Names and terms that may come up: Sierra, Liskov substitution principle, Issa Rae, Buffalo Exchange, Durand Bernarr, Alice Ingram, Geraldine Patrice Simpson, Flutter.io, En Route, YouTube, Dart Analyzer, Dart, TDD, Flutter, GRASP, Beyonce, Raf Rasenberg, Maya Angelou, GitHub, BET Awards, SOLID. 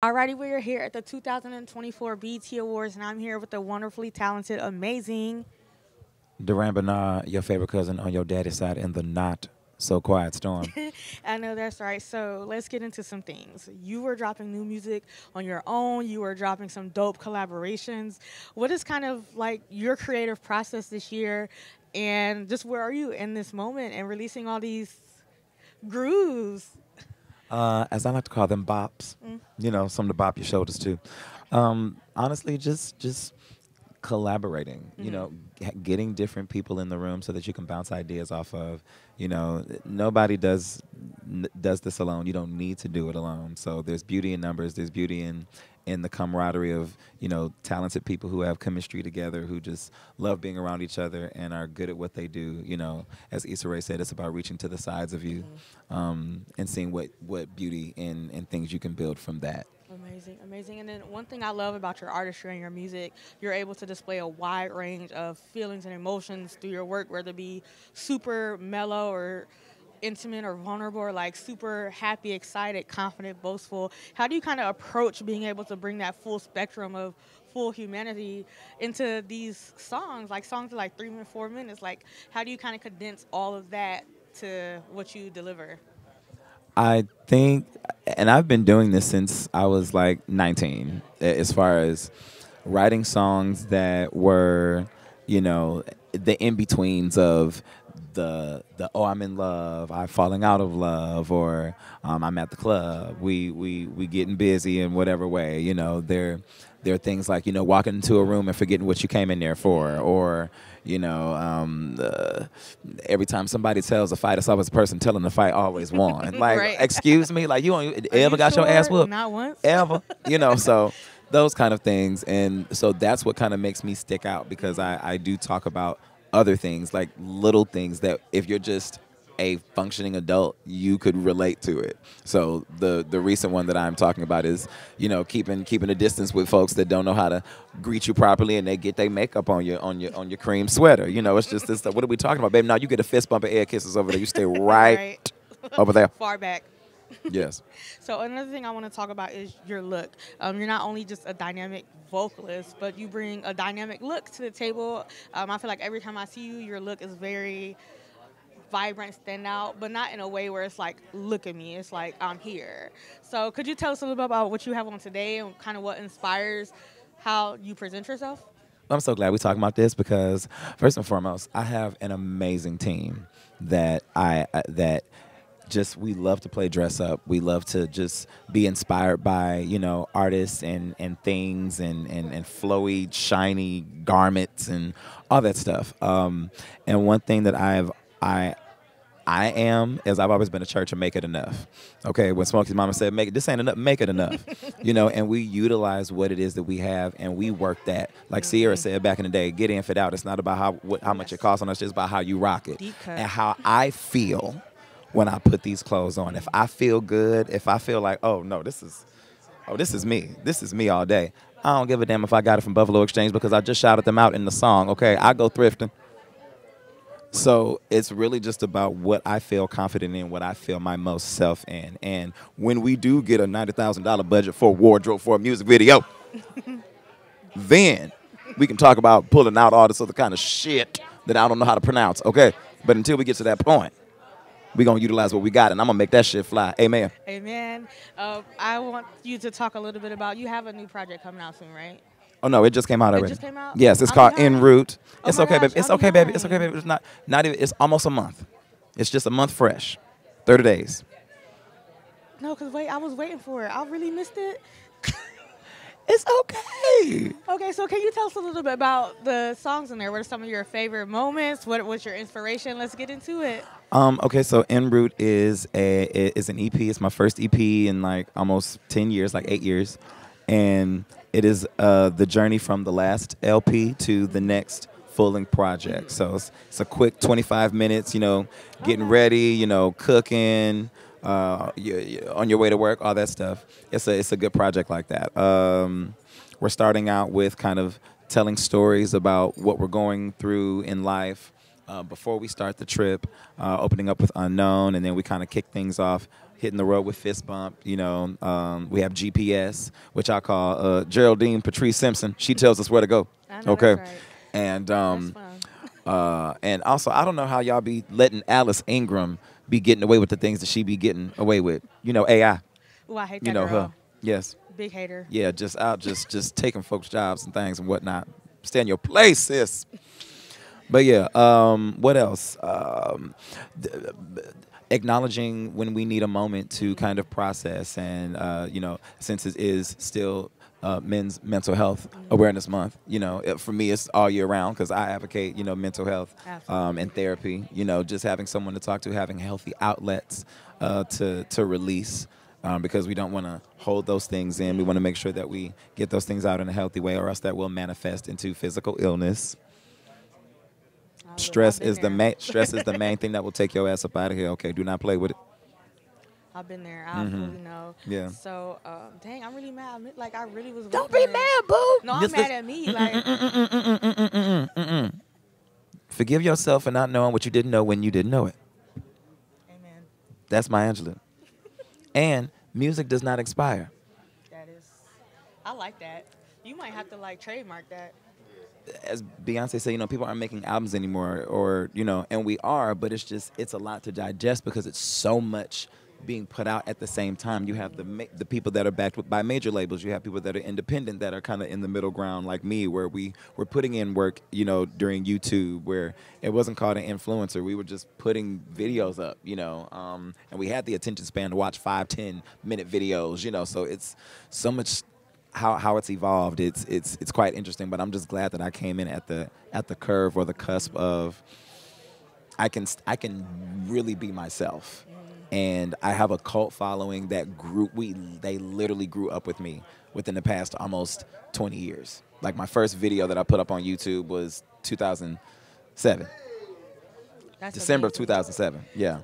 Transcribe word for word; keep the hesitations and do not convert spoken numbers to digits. Alrighty, we are here at the two thousand twenty-four B E T Awards, and I'm here with the wonderfully talented, amazing Durand Bernarr, your favorite cousin on your daddy's side in the not so quiet storm. I know that's right. So let's get into some things. You were dropping new music on your own. You were dropping some dope collaborations. What is kind of like your creative process this year, and just where are you in this moment and releasing all these grooves? Uh, as I like to call them, bops. Mm. You know, something to bop your shoulders to. Um, honestly, just just collaborating. Mm-hmm. You know, getting different people in the room so that you can bounce ideas off of. You know, nobody does n does this alone. You don't need to do it alone. So there's beauty in numbers. There's beauty in in the camaraderie of, you know, talented people who have chemistry together, who just love being around each other and are good at what they do. You know, as Issa Rae said, it's about reaching to the sides of you, mm-hmm. um, and seeing what, what beauty and, and things you can build from that. Amazing, amazing. And then one thing I love about your artistry and your music, you're able to display a wide range of feelings and emotions through your work, whether it be super mellow or intimate or vulnerable, or like super happy, excited, confident, boastful. How do you kind of approach being able to bring that full spectrum of full humanity into these songs? Like songs are like three minutes, four minutes. Like how do you kind of condense all of that to what you deliver? I think, and I've been doing this since I was like nineteen, as far as writing songs that were, you know, the in-betweens of the the oh, I'm in love, I'm falling out of love, or um, I'm at the club, we we we getting busy in whatever way. You know, there there are things like, you know, walking into a room and forgetting what you came in there for, or you know, um, uh, every time somebody tells a fight, it's always a person telling the fight always won. Like, right. Excuse me, like you don't ever you got sure? your ass whooped? Not once. Ever, you know, so. Those kind of things, and so that's what kind of makes me stick out, because I, I do talk about other things, like little things that if you're just a functioning adult, you could relate to it. So the the recent one that I'm talking about is, you know, keeping keeping a distance with folks that don't know how to greet you properly, and they get their makeup on your on your on your cream sweater. You know, it's just this stuff. What are we talking about, babe? Now you get a fist bump and air kisses over there. You stay right, right. over there, far back. Yes. So another thing I want to talk about is your look. Um, you're not only just a dynamic vocalist, but you bring a dynamic look to the table. Um, I feel like every time I see you, your look is very vibrant, stand out, but not in a way where it's like, look at me. It's like, I'm here. So could you tell us a little bit about what you have on today and kind of what inspires how you present yourself? I'm so glad we're talking about this, because first and foremost, I have an amazing team that I uh, that. Just we love to play dress up. We love to just be inspired by, you know, artists and, and things and, and, and flowy, shiny garments and all that stuff. Um, and one thing that I've I I am is I've always been a church of make it enough. Okay, when Smokey's mama said make it, this ain't enough, make it enough. You know, and we utilize what it is that we have, and we work that. Like mm-hmm. Sierra said back in the day, get in, fit out. It's not about how what, how yes. much it costs on us, it's about how you rock it and how I feel. When I put these clothes on, if I feel good, if I feel like, oh no, this is, oh this is me, this is me all day. I don't give a damn if I got it from Buffalo Exchange, because I just shouted them out in the song. Okay, I go thrifting. So it's really just about what I feel confident in, what I feel my most self in, and when we do get a ninety thousand dollar budget for a wardrobe for a music video, then we can talk about pulling out all this other kind of shit that I don't know how to pronounce. Okay, but until we get to that point, we're going to utilize what we got, and I'm going to make that shit fly. Amen. Amen. Uh, I want you to talk a little bit about, you have a new project coming out soon, right? Oh, no, it just came out already. It just came out? Yes, it's I'm called En Route. Oh it's, okay, gosh, it's, okay, it's okay, baby. It's okay, baby. It's okay, baby. It's not, not even, it's almost a month. It's just a month fresh. thirty days. No, because wait, I was waiting for it. I really missed it. It's okay. Okay, so can you tell us a little bit about the songs in there? What are some of your favorite moments? What was your inspiration? Let's get into it. Um, okay, so En Route is a is an E P. It's my first E P in like almost ten years, like eight years, and it is uh, the journey from the last L P to the next full-length project. So it's, it's a quick twenty-five minutes. You know, getting okay. ready. You know, cooking. Uh, you, you, on your way to work, all that stuff. It's a it's a good project like that. Um, we're starting out with kind of telling stories about what we're going through in life uh, before we start the trip, uh, opening up with Unknown, and then we kind of kick things off hitting the road with fist bump. You know, um, we have G P S, which I call uh, Geraldine Patrice Simpson. She tells us where to go. I know, okay, that's right. And um, uh, and also, I don't know how y'all be letting Alice Ingram be getting away with the things that she be getting away with. You know, A I. Oh, I hate that. You know girl. her. Yes. Big hater. Yeah, just out, just just taking folks' jobs and things and whatnot. Stay in your place, sis. But yeah, um, what else? Um, acknowledging when we need a moment to kind of process, and uh, you know, since it is still uh, Men's Mental Health Awareness Month, you know, it, for me it's all year round because I advocate, you know, mental health um, and therapy. You know, just having someone to talk to, having healthy outlets uh, to to release. Um, because we don't want to hold those things in. We want to make sure that we get those things out in a healthy way, or else that will manifest into physical illness. Stress is the main stress is the main thing that will take your ass up out of here. Okay, do not play with it. I've been there. I mm-hmm. really know. Yeah. So, um, dang, I'm really mad. Like, I really was. Don't be mad, boo. No, I'm just mad at me. Like, forgive yourself for not knowing what you didn't know when you didn't know it. Amen. That's Maya Angelou. And music does not expire. That is, I like that. You might have to like trademark that. As Beyonce said, you know, people aren't making albums anymore, or, you know, and we are, but it's just, it's a lot to digest because it's so much being put out at the same time. You have the the people that are backed with, by major labels. You have people that are independent that are kind of in the middle ground like me, where we were putting in work, you know, during YouTube, where it wasn't called an influencer. We were just putting videos up, you know, um, and we had the attention span to watch five, ten minute videos, you know, so it's so much how, how it's evolved. It's, it's, it's quite interesting, but I'm just glad that I came in at the, at the curve or the cusp of I can, I can really be myself. And I have a cult following that grew, we, they literally grew up with me within the past almost twenty years. Like, my first video that I put up on YouTube was two thousand seven. That's December amazing. Of two thousand seven, yeah.